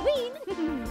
Halloween!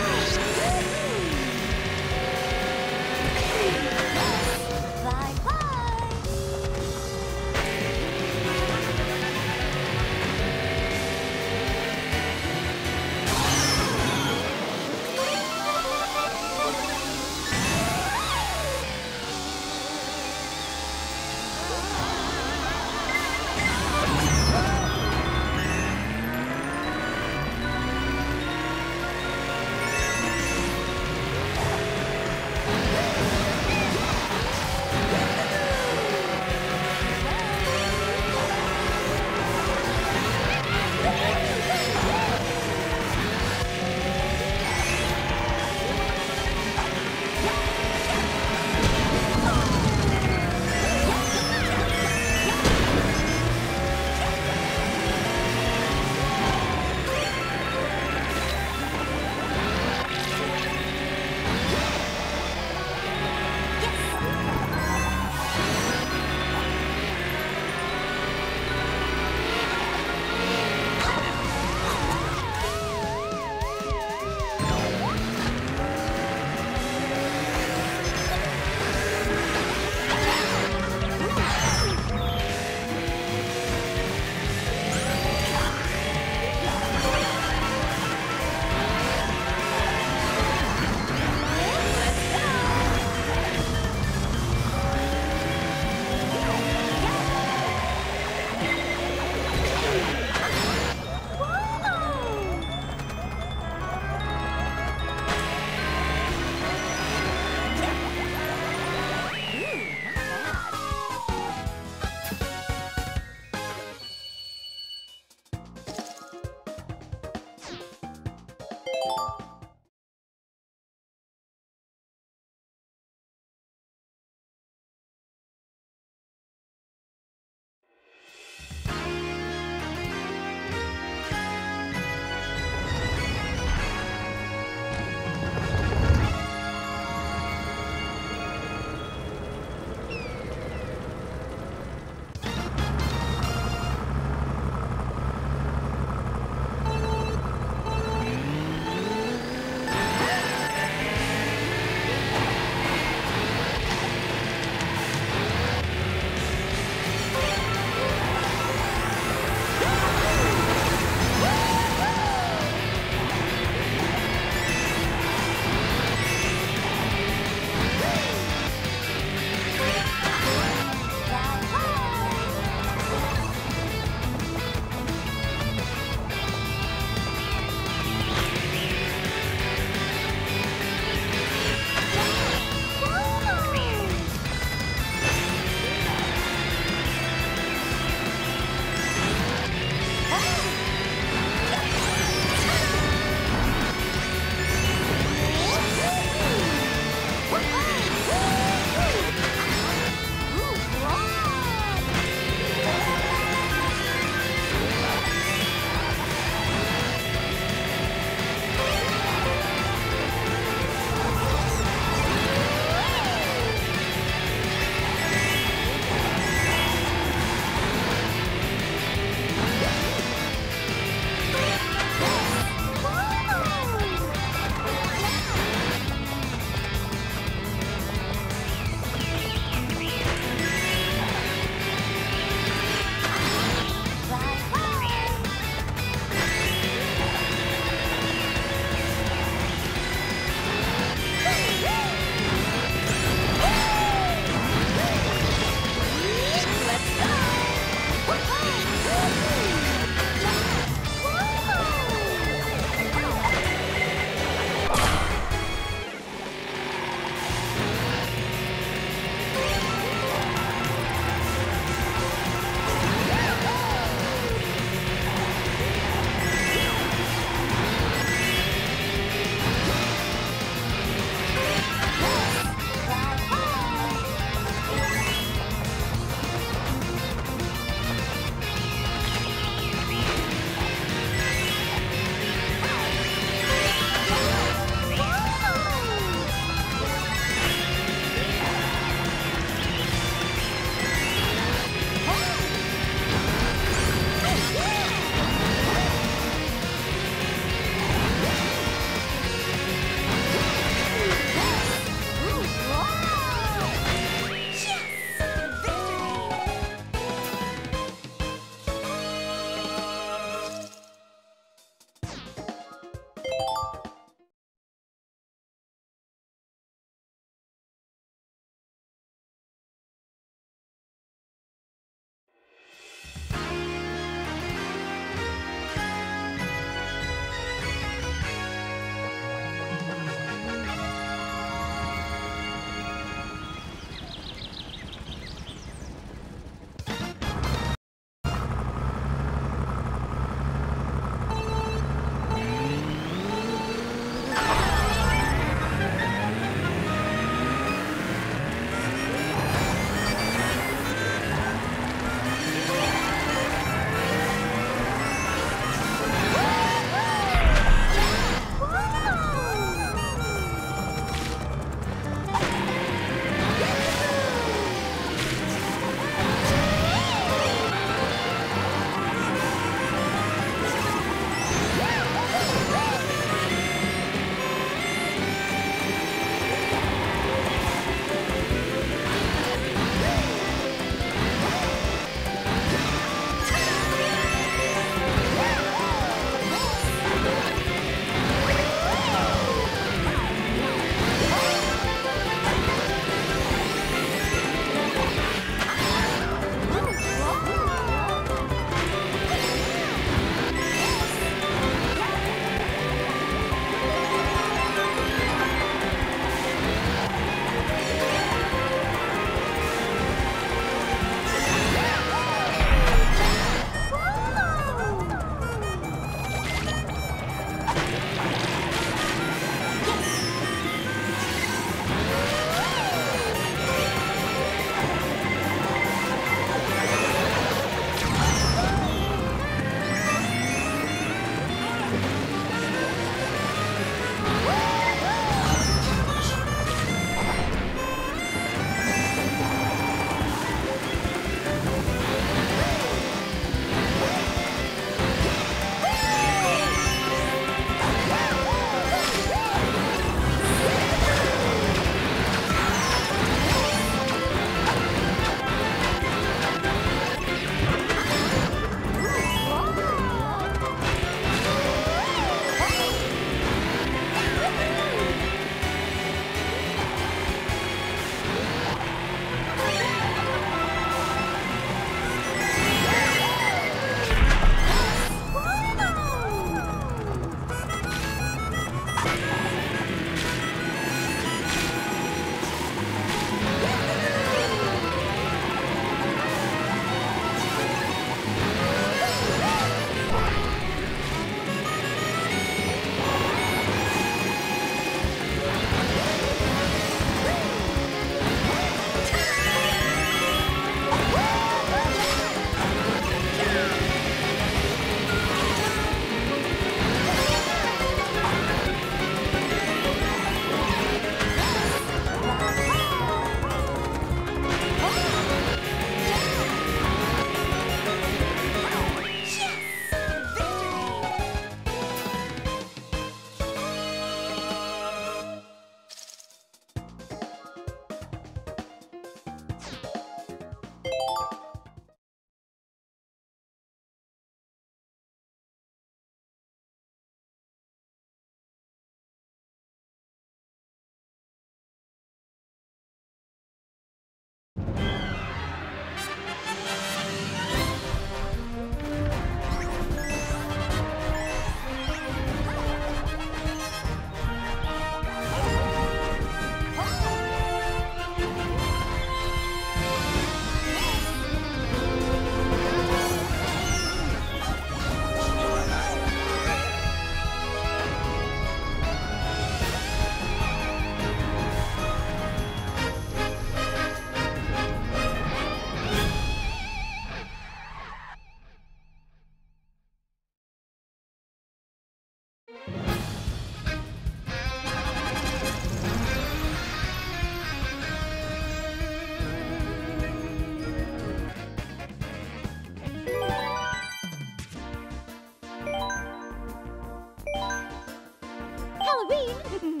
Halloween!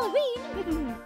Halloween!